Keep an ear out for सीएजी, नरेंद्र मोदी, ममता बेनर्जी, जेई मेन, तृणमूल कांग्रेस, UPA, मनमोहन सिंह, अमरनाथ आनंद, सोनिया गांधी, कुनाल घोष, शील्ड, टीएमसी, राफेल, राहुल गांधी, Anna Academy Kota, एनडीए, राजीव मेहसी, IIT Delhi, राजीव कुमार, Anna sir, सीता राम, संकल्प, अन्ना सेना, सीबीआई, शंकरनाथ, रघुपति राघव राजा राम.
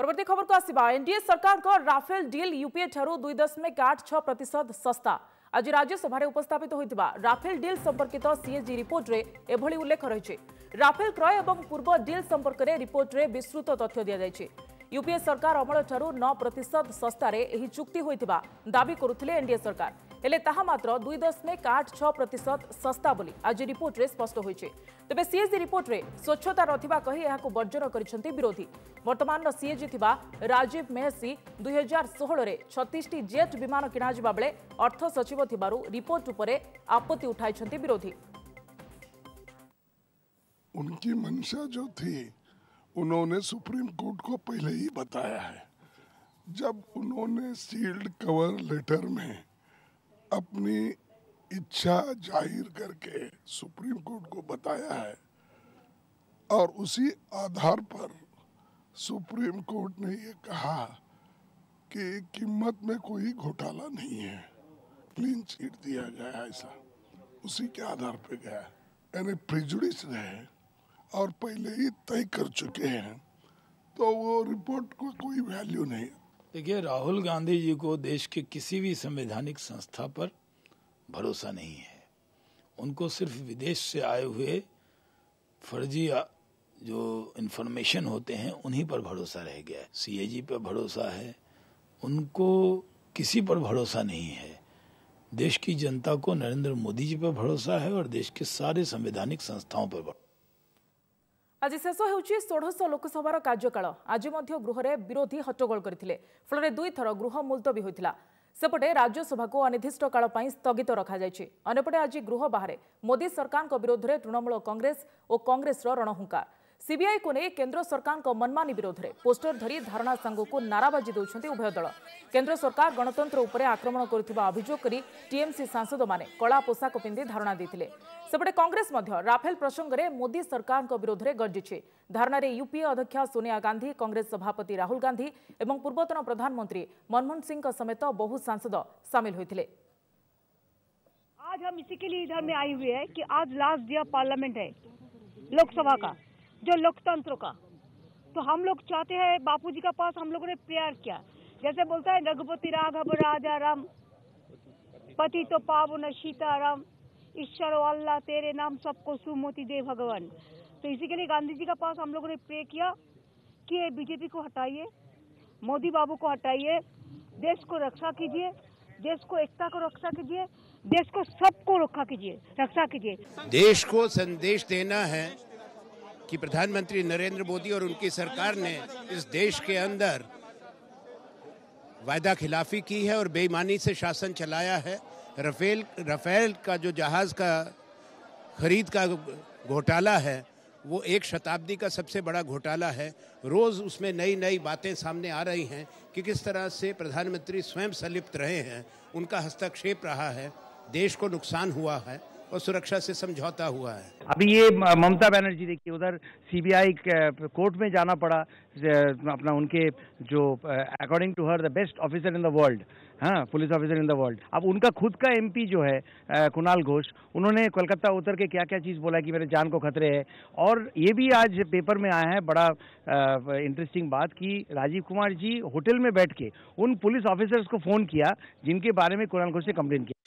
परवर्ती खबर को आसवा एनडीए सरकार को राफेल डील यूपीए ठारू 2.86% सस्ता। आज राज्यसभा उपस्थापित होता राफेल डील संपर्कित सीएजी रिपोर्ट रे एभली उल्लेख रही। राफेल क्रय एवं पूर्व डील संपर्क में रिपोर्ट रे विस्तृत तथ्य दि जाय। यूपीए सरकार अमल ठारू 9% सस्तार यह चुक्ति होता दावी करुले एनडीए सरकार, हेले ताहा मात्र 2.86% सस्ता बोली आज रिपोर्ट रे स्पष्ट होइछे। तबे सीएजी रिपोर्ट रे स्वच्छता नथिबा कही एहाकु बर्जन करिसेंती विरोधी। वर्तमान सीएजी थिबा राजीव मेहसी 2016 रे 36 जेट विमान किना जिबा बेले अर्थ सचिव थिबारु रिपोर्ट उपरे आपत्ति उठाइसेंती विरोधी। उनकी मंशा जो थी उन्होंने सुप्रीम कोर्ट को पहले ही बताया है। जब उन्होंने शील्ड कवर लेटर में अपनी इच्छा जाहिर करके सुप्रीम कोर्ट को बताया है और उसी आधार पर सुप्रीम कोर्ट ने ये कहा कि कीमत में कोई घोटाला नहीं है, क्लीन चिट दिया गया, ऐसा उसी के आधार पे गया। यानी प्रिजुडिस है और पहले ही तय कर चुके हैं तो वो रिपोर्ट को कोई वैल्यू नहीं। देखिए, राहुल गांधी जी को देश के किसी भी संवैधानिक संस्था पर भरोसा नहीं है। उनको सिर्फ विदेश से आए हुए फर्जी जो इन्फॉर्मेशन होते हैं उन्हीं पर भरोसा रह गया है। सीएजी पर भरोसा है, उनको किसी पर भरोसा नहीं है। देश की जनता को नरेंद्र मोदी जी पर भरोसा है और देश के सारे संवैधानिक संस्थाओं पर भरोसा। आज शेष होउछि 1600 लोकसभा कार्यकाल। आज गृह में विरोधी हट्टगोल करथिले, फल में दुई थर गृह मुलतवी होइथिला। सेपटे राज्यसभा को अनिर्दिष्ट काल पई स्थगित रखा जायछि। अन्यपटे आज गृह बाहर मोदी सरकार के विरोध में तृणमूल कांग्रेस और कांग्रेस रणहुंकार। सीबीआई को नहीं केंद्र सरकार को मनमानी विरोध में पोस्टर धरी धारणा संघ को नाराबाजी देउछन्ति उभय दल। केंद्र सरकार गणतंत्र उपरे आक्रमण करुथिबा अभियोग करी टीएमसी सांसद माने कला पोशाक पिंधि धारणा देथिले। सेपटे कांग्रेस मध्य राफेल प्रसंग में मोदी सरकार के विरोध में गर्जिछि। धारणा रे यूपीए अध्यक्षा सोनिया गांधी, कांग्रेस सभापति राहुल गांधी और पूर्वतन प्रधानमंत्री मनमोहन सिंह समेत बहु सांसद सामिल होते। आज हम इसी के लिए इधर में आई हुई है कि आज लास्ट डे पार्लियामेंट है लोकसभा का, जो लोकतंत्र का। तो हम लोग चाहते हैं बापूजी का पास हम लोगों ने प्यार किया, जैसे बोलता है रघुपति राघव राजा राम, पति तो पावन सीता राम, ईश्वर अल्लाह तेरे नाम सबको सुमति दे भगवान। तो इसी के लिए गांधी जी का पास हम लोगों ने प्रे किया कि बीजेपी को हटाइए, मोदी बाबू को हटाइए, देश को रक्षा कीजिए, देश को एकता को रक्षा कीजिए, देश को सबको रक्षा कीजिए, रक्षा कीजिए। देश को संदेश देना है कि प्रधानमंत्री नरेंद्र मोदी और उनकी सरकार ने इस देश के अंदर वायदा खिलाफी की है और बेईमानी से शासन चलाया है। राफेल का जो जहाज का खरीद का घोटाला है वो एक शताब्दी का सबसे बड़ा घोटाला है। रोज़ उसमें नई नई बातें सामने आ रही हैं कि किस तरह से प्रधानमंत्री स्वयं संलिप्त रहे हैं, उनका हस्तक्षेप रहा है, देश को नुकसान हुआ है और सुरक्षा से समझौता हुआ है। अभी ये ममता बेनर्जी देखिए, उधर सीबीआई कोर्ट में जाना पड़ा अपना, उनके जो according to her the best officer in the world, हाँ police officer in the world. अब उनका खुद का एमपी जो है कुनाल घोष, उन्होंने कोलकाता उतर के क्या क्या चीज़ बोला कि मेरे जान को खतरे है। और ये भी आज पेपर में आया है बड़ा इंटरेस्टिंग बात कि राजीव कुमार जी होटल में बैठ के उन पुलिस ऑफिसर्स को फ़ोन किया जिनके बारे में कुनाल घोष ने कंप्लेन किया।